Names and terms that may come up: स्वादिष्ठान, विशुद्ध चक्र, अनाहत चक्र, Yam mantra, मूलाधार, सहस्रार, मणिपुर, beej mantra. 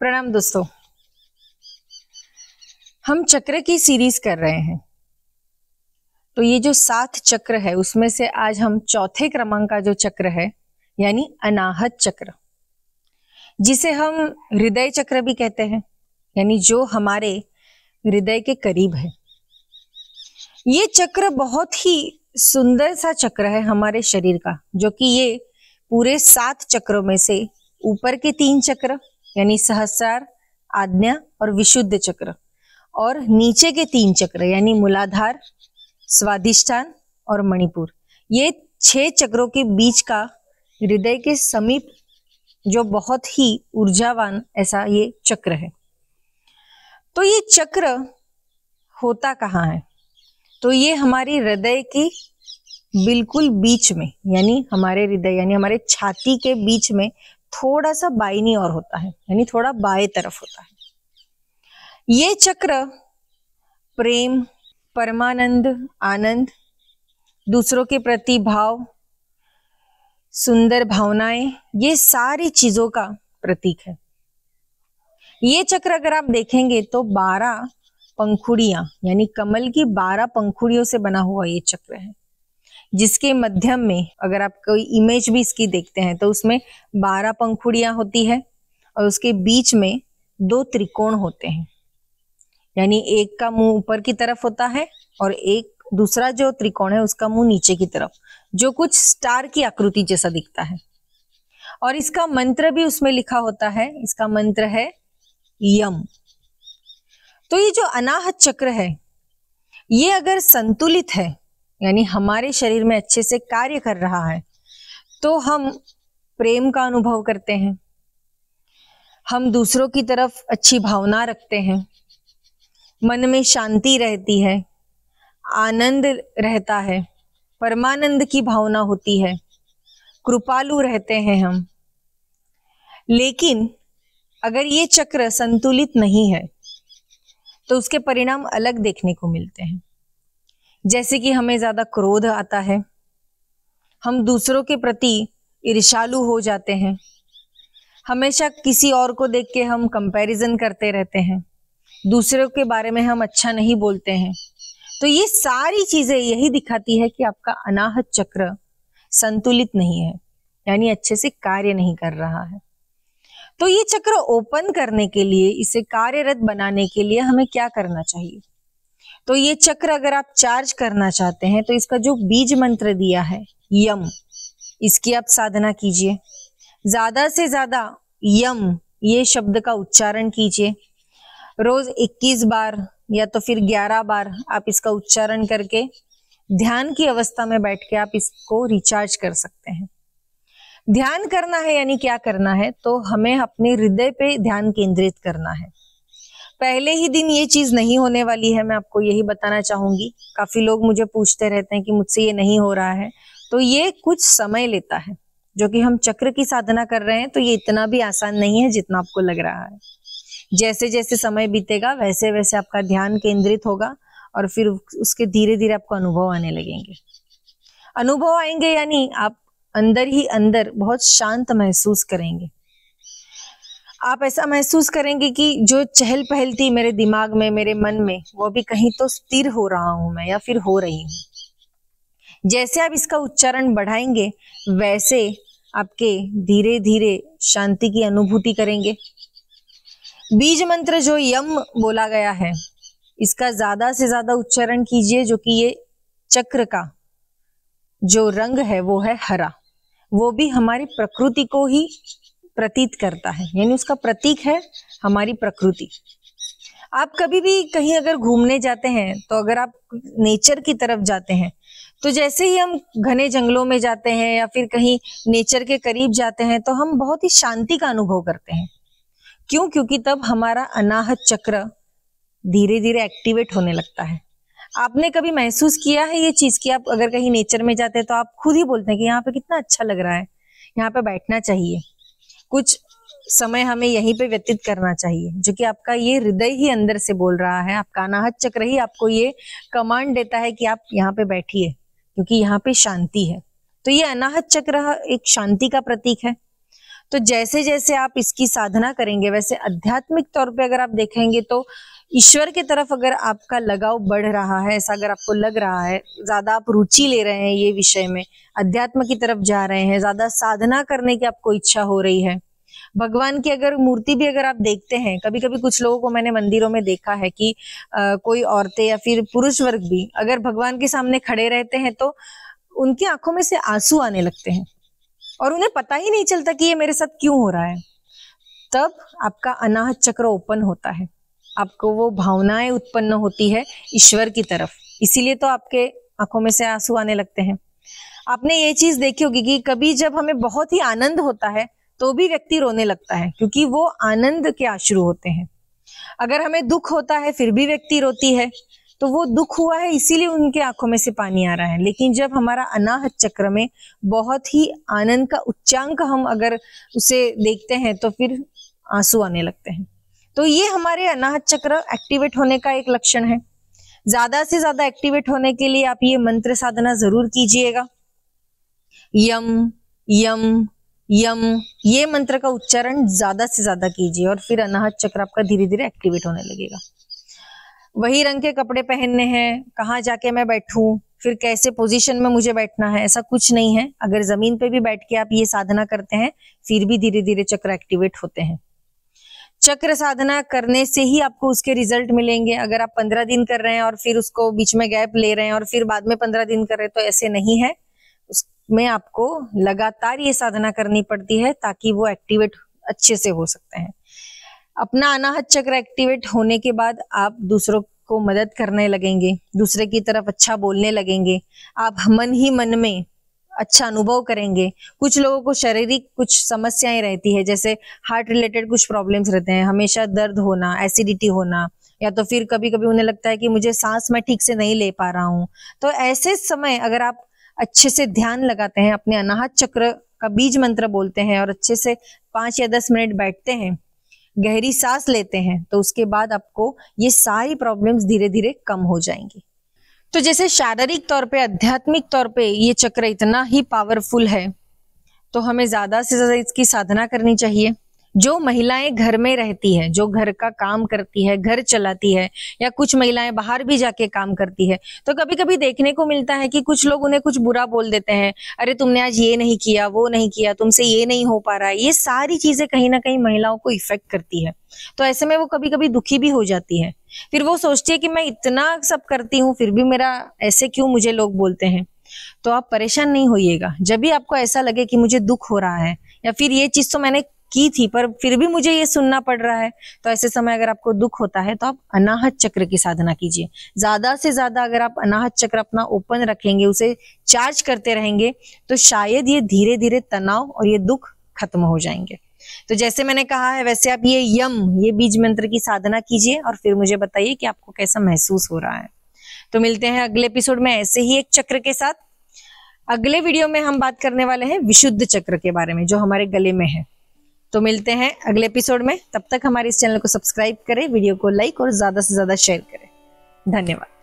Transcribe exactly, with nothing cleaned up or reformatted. प्रणाम दोस्तों, हम चक्र की सीरीज कर रहे हैं। तो ये जो सात चक्र है उसमें से आज हम चौथे क्रमांक का जो चक्र है यानी अनाहत चक्र, जिसे हम हृदय चक्र भी कहते हैं, यानी जो हमारे हृदय के करीब है, ये चक्र बहुत ही सुंदर सा चक्र है हमारे शरीर का, जो कि ये पूरे सात चक्रों में से ऊपर के तीन चक्र यानी सहस्रार, आज्ञा और विशुद्ध चक्र, और नीचे के तीन चक्र यानी मूलाधार, स्वादिष्ठान और मणिपुर, ये छह चक्रों के बीच का हृदय के समीप जो बहुत ही ऊर्जावान ऐसा ये चक्र है। तो ये चक्र होता कहाँ है? तो ये हमारी हृदय की बिल्कुल बीच में, यानी हमारे हृदय यानी हमारे छाती के बीच में थोड़ा सा बाईं ओर होता है, यानी थोड़ा बाएं तरफ होता है। ये चक्र प्रेम, परमानंद, आनंद, दूसरों के प्रति भाव, सुंदर भावनाएं, ये सारी चीजों का प्रतीक है। ये चक्र अगर आप देखेंगे तो बारह पंखुड़ियां यानी कमल की बारह पंखुड़ियों से बना हुआ ये चक्र है, जिसके मध्यम में अगर आप कोई इमेज भी इसकी देखते हैं तो उसमें बारह पंखुड़ियां होती है और उसके बीच में दो त्रिकोण होते हैं, यानी एक का मुंह ऊपर की तरफ होता है और एक दूसरा जो त्रिकोण है उसका मुंह नीचे की तरफ, जो कुछ स्टार की आकृति जैसा दिखता है। और इसका मंत्र भी उसमें लिखा होता है, इसका मंत्र है यम। तो ये जो अनाहत चक्र है ये अगर संतुलित है, यानी हमारे शरीर में अच्छे से कार्य कर रहा है, तो हम प्रेम का अनुभव करते हैं, हम दूसरों की तरफ अच्छी भावना रखते हैं, मन में शांति रहती है, आनंद रहता है, परमानंद की भावना होती है, कृपालु रहते हैं हम। लेकिन अगर ये चक्र संतुलित नहीं है तो उसके परिणाम अलग देखने को मिलते हैं, जैसे कि हमें ज्यादा क्रोध आता है, हम दूसरों के प्रति ईर्ष्यालु हो जाते हैं, हमेशा किसी और को देख के हम कंपैरिजन करते रहते हैं, दूसरों के बारे में हम अच्छा नहीं बोलते हैं। तो ये सारी चीजें यही दिखाती है कि आपका अनाहत चक्र संतुलित नहीं है, यानी अच्छे से कार्य नहीं कर रहा है। तो ये चक्र ओपन करने के लिए, इसे कार्यरत बनाने के लिए हमें क्या करना चाहिए? तो ये चक्र अगर आप चार्ज करना चाहते हैं तो इसका जो बीज मंत्र दिया है यम, इसकी आप साधना कीजिए। ज्यादा से ज्यादा यम ये शब्द का उच्चारण कीजिए। रोज इक्कीस बार या तो फिर ग्यारह बार आप इसका उच्चारण करके ध्यान की अवस्था में बैठ के आप इसको रिचार्ज कर सकते हैं। ध्यान करना है यानी क्या करना है? तो हमें अपने हृदय पे ध्यान केंद्रित करना है। पहले ही दिन ये चीज नहीं होने वाली है, मैं आपको यही बताना चाहूंगी। काफी लोग मुझे पूछते रहते हैं कि मुझसे ये नहीं हो रहा है, तो ये कुछ समय लेता है। जो कि हम चक्र की साधना कर रहे हैं तो ये इतना भी आसान नहीं है जितना आपको लग रहा है। जैसे जैसे समय बीतेगा वैसे वैसे आपका ध्यान केंद्रित होगा और फिर उसके धीरे धीरे आपको अनुभव आने लगेंगे। अनुभव आएंगे यानी आप अंदर ही अंदर बहुत शांत महसूस करेंगे। आप ऐसा महसूस करेंगे कि जो चहल पहल थी मेरे दिमाग में, मेरे मन में, वो भी कहीं तो स्थिर हो रहा हूं मैं या फिर हो रही हूं। जैसे आप इसका उच्चारण बढ़ाएंगे वैसे आपके धीरे धीरे शांति की अनुभूति करेंगे। बीज मंत्र जो यम बोला गया है इसका ज्यादा से ज्यादा उच्चारण कीजिए। जो कि ये चक्र का जो रंग है वो है हरा, वो भी हमारी प्रकृति को ही प्रतीत करता है, यानी उसका प्रतीक है हमारी प्रकृति। आप कभी भी कहीं अगर घूमने जाते हैं तो अगर आप नेचर की तरफ जाते हैं तो जैसे ही हम घने जंगलों में जाते हैं या फिर कहीं नेचर के करीब जाते हैं तो हम बहुत ही शांति का अनुभव करते हैं। क्यों? क्योंकि तब हमारा अनाहत चक्र धीरे धीरे एक्टिवेट होने लगता है। आपने कभी महसूस किया है ये चीज कि आप अगर कहीं नेचर में जाते हैं तो आप खुद ही बोलते हैं कि यहाँ पे कितना अच्छा लग रहा है, यहाँ पे बैठना चाहिए, कुछ समय हमें यहीं पे व्यतीत करना चाहिए। जो कि आपका ये हृदय ही अंदर से बोल रहा है, आपका अनाहत चक्र ही आपको ये कमांड देता है कि आप यहाँ पे बैठिए क्योंकि यहाँ पे शांति है। तो ये अनाहत चक्र एक शांति का प्रतीक है। तो जैसे जैसे आप इसकी साधना करेंगे, वैसे आध्यात्मिक तौर पे अगर आप देखेंगे तो ईश्वर की तरफ अगर आपका लगाव बढ़ रहा है, ऐसा अगर आपको लग रहा है, ज्यादा आप रुचि ले रहे हैं, ये विषय में अध्यात्म की तरफ जा रहे हैं, ज्यादा साधना करने की आपको इच्छा हो रही है। भगवान की अगर मूर्ति भी अगर आप देखते हैं, कभी कभी कुछ लोगों को मैंने मंदिरों में देखा है कि आ, कोई औरतें या फिर पुरुष वर्ग भी अगर भगवान के सामने खड़े रहते हैं तो उनकी आंखों में से आंसू आने लगते हैं और उन्हें पता ही नहीं चलता कि ये मेरे साथ क्यों हो रहा है। तब आपका अनाहत चक्र ओपन होता है, आपको वो भावनाएं उत्पन्न होती है ईश्वर की तरफ, इसीलिए तो आपके आंखों में से आंसू आने लगते हैं। आपने ये चीज देखी होगी कि कभी जब हमें बहुत ही आनंद होता है तो भी व्यक्ति रोने लगता है, क्योंकि वो आनंद के अश्रु होते हैं। अगर हमें दुख होता है फिर भी व्यक्ति रोती है तो वो दुख हुआ है इसीलिए उनके आंखों में से पानी आ रहा है। लेकिन जब हमारा अनाहत चक्र में बहुत ही आनंद का उच्चांक हम अगर उसे देखते हैं तो फिर आंसू आने लगते हैं। तो ये हमारे अनाहत चक्र एक्टिवेट होने का एक लक्षण है। ज्यादा से ज्यादा एक्टिवेट होने के लिए आप ये मंत्र साधना जरूर कीजिएगा। यम यम यम, ये मंत्र का उच्चारण ज्यादा से ज्यादा कीजिए और फिर अनाहत चक्र आपका धीरे धीरे एक्टिवेट होने लगेगा। वही रंग के कपड़े पहनने हैं, कहाँ जाके मैं बैठूं, फिर कैसे पोजीशन में मुझे बैठना है, ऐसा कुछ नहीं है। अगर जमीन पे भी बैठ के आप ये साधना करते हैं फिर भी धीरे धीरे चक्र एक्टिवेट होते हैं। चक्र साधना करने से ही आपको उसके रिजल्ट मिलेंगे। अगर आप पंद्रह दिन कर रहे हैं और फिर उसको बीच में गैप ले रहे हैं और फिर बाद में पंद्रह दिन कर रहे हैं, तो ऐसे नहीं है। में आपको लगातार ये साधना करनी पड़ती है ताकि वो एक्टिवेट अच्छे से हो सकते हैं। अपना अनाहत चक्र एक्टिवेट होने के बाद आप दूसरों को मदद करने लगेंगे, दूसरे की तरफ अच्छा बोलने लगेंगे, आप मन ही मन में अच्छा अनुभव करेंगे। कुछ लोगों को शारीरिक कुछ समस्याएं रहती है, जैसे हार्ट रिलेटेड कुछ प्रॉब्लम्स रहते हैं, हमेशा दर्द होना, एसिडिटी होना, या तो फिर कभी कभी उन्हें लगता है कि मुझे सांस मैं ठीक से नहीं ले पा रहा हूँ। तो ऐसे समय अगर आप अच्छे से ध्यान लगाते हैं, अपने अनाहत चक्र का बीज मंत्र बोलते हैं और अच्छे से पांच या दस मिनट बैठते हैं, गहरी सांस लेते हैं, तो उसके बाद आपको ये सारी प्रॉब्लम्स धीरे धीरे कम हो जाएंगी। तो जैसे शारीरिक तौर पे, आध्यात्मिक तौर पे ये चक्र इतना ही पावरफुल है, तो हमें ज्यादा से ज्यादा इसकी साधना करनी चाहिए। जो महिलाएं घर में रहती है, जो घर का काम करती है, घर चलाती है, या कुछ महिलाएं बाहर भी जाके काम करती है, तो कभी कभी देखने को मिलता है कि कुछ लोग उन्हें कुछ बुरा बोल देते हैं, अरे तुमने आज ये नहीं किया, वो नहीं किया, तुमसे ये नहीं हो पा रहा है। ये सारी चीजें कहीं ना कहीं महिलाओं को इफेक्ट करती है। तो ऐसे में वो कभी कभी दुखी भी हो जाती है। फिर वो सोचती है कि मैं इतना सब करती हूँ फिर भी मेरा ऐसे क्यों मुझे लोग बोलते हैं। तो आप परेशान नहीं होइएगा। जब भी आपको ऐसा लगे कि मुझे दुख हो रहा है या फिर ये चीज तो मैंने की थी पर फिर भी मुझे ये सुनना पड़ रहा है, तो ऐसे समय अगर आपको दुख होता है तो आप अनाहत चक्र की साधना कीजिए। ज्यादा से ज्यादा अगर आप अनाहत चक्र अपना ओपन रखेंगे, उसे चार्ज करते रहेंगे, तो शायद ये धीरे धीरे तनाव और ये दुख खत्म हो जाएंगे। तो जैसे मैंने कहा है वैसे आप ये यम, ये बीज मंत्र की साधना कीजिए और फिर मुझे बताइए कि आपको कैसा महसूस हो रहा है। तो मिलते हैं अगले एपिसोड में ऐसे ही एक चक्र के साथ। अगले वीडियो में हम बात करने वाले हैं विशुद्ध चक्र के बारे में, जो हमारे गले में है। तो मिलते हैं अगले एपिसोड में। तब तक हमारे इस चैनल को सब्सक्राइब करें, वीडियो को लाइक और ज्यादा से ज्यादा शेयर करें। धन्यवाद।